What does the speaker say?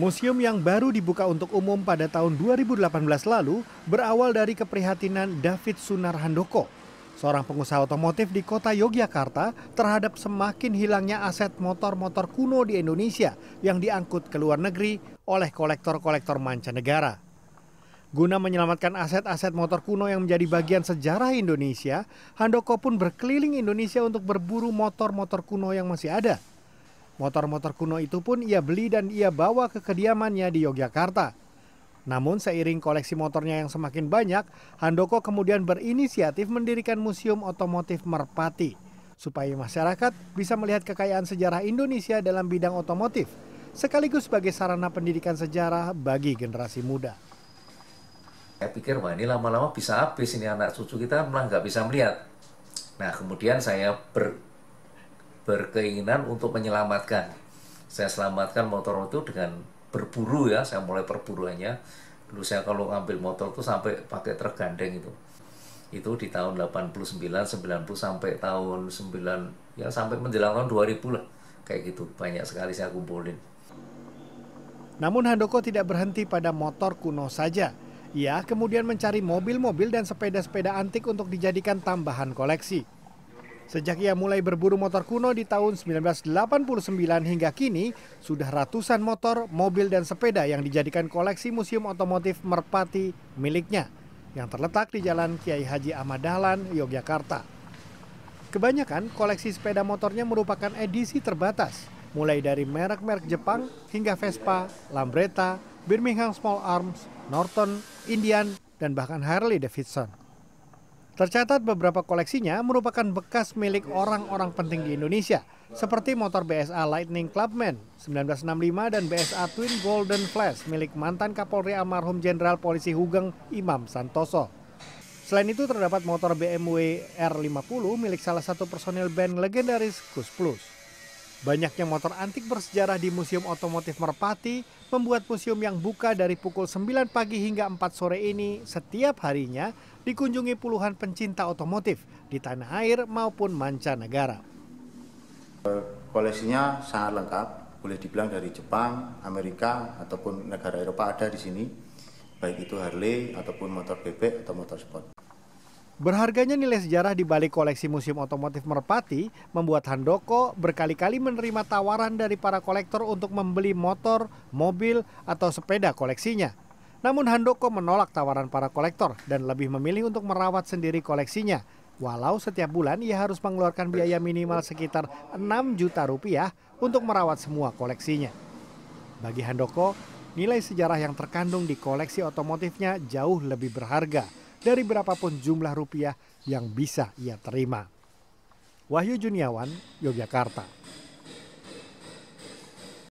Museum yang baru dibuka untuk umum pada tahun 2018 lalu berawal dari keprihatinan David Sunar Handoko, seorang pengusaha otomotif di kota Yogyakarta, terhadap semakin hilangnya aset motor-motor kuno di Indonesia yang diangkut ke luar negeri oleh kolektor-kolektor mancanegara. Guna menyelamatkan aset-aset motor kuno yang menjadi bagian sejarah Indonesia, Handoko pun berkeliling Indonesia untuk berburu motor-motor kuno yang masih ada. Motor-motor kuno itu pun ia beli dan ia bawa ke kediamannya di Yogyakarta. Namun seiring koleksi motornya yang semakin banyak, Handoko kemudian berinisiatif mendirikan Museum Otomotif Merpati, supaya masyarakat bisa melihat kekayaan sejarah Indonesia dalam bidang otomotif, sekaligus sebagai sarana pendidikan sejarah bagi generasi muda. Saya pikir, wah ini lama-lama bisa habis, ini anak cucu kita malah nggak bisa melihat. Nah kemudian saya berkeinginan untuk menyelamatkan. Saya selamatkan motor itu dengan berburu ya, saya mulai perburuannya. Dulu saya kalau ngambil motor itu sampai pakai truk gandeng itu. Itu di tahun 89, 90 sampai tahun 9, ya sampai menjelang tahun 2000 lah. Kayak gitu, banyak sekali saya kumpulin. Namun Handoko tidak berhenti pada motor kuno saja. Ia kemudian mencari mobil-mobil dan sepeda-sepeda antik untuk dijadikan tambahan koleksi. Sejak ia mulai berburu motor kuno di tahun 1989 hingga kini, sudah ratusan motor, mobil, dan sepeda yang dijadikan koleksi Museum Otomotif Merpati miliknya, yang terletak di Jalan Kiai Haji Ahmad Dahlan, Yogyakarta. Kebanyakan koleksi sepeda motornya merupakan edisi terbatas, mulai dari merek-merek Jepang hingga Vespa, Lambreta, Birmingham Small Arms, Norton, Indian, dan bahkan Harley Davidson. Tercatat beberapa koleksinya merupakan bekas milik orang-orang penting di Indonesia, seperti motor BSA Lightning Clubman 1965 dan BSA Twin Golden Flash milik mantan Kapolri almarhum Jenderal Polisi Hugeng Imam Santoso. Selain itu terdapat motor BMW R50 milik salah satu personil band legendaris Koes Plus. Banyaknya motor antik bersejarah di Museum Otomotif Merpati membuat museum yang buka dari pukul 9 pagi hingga 4 sore ini setiap harinya dikunjungi puluhan pencinta otomotif di tanah air maupun mancanegara. Koleksinya sangat lengkap, boleh dibilang dari Jepang, Amerika, ataupun negara Eropa ada di sini, baik itu Harley ataupun motor bebek atau motor sport. Berharganya nilai sejarah di balik koleksi Museum Otomotif Merpati membuat Handoko berkali-kali menerima tawaran dari para kolektor untuk membeli motor, mobil, atau sepeda koleksinya. Namun Handoko menolak tawaran para kolektor dan lebih memilih untuk merawat sendiri koleksinya. Walau setiap bulan ia harus mengeluarkan biaya minimal sekitar 6 juta rupiah untuk merawat semua koleksinya. Bagi Handoko, nilai sejarah yang terkandung di koleksi otomotifnya jauh lebih berharga dari berapapun jumlah rupiah yang bisa ia terima. Wahyu Juniawan, Yogyakarta.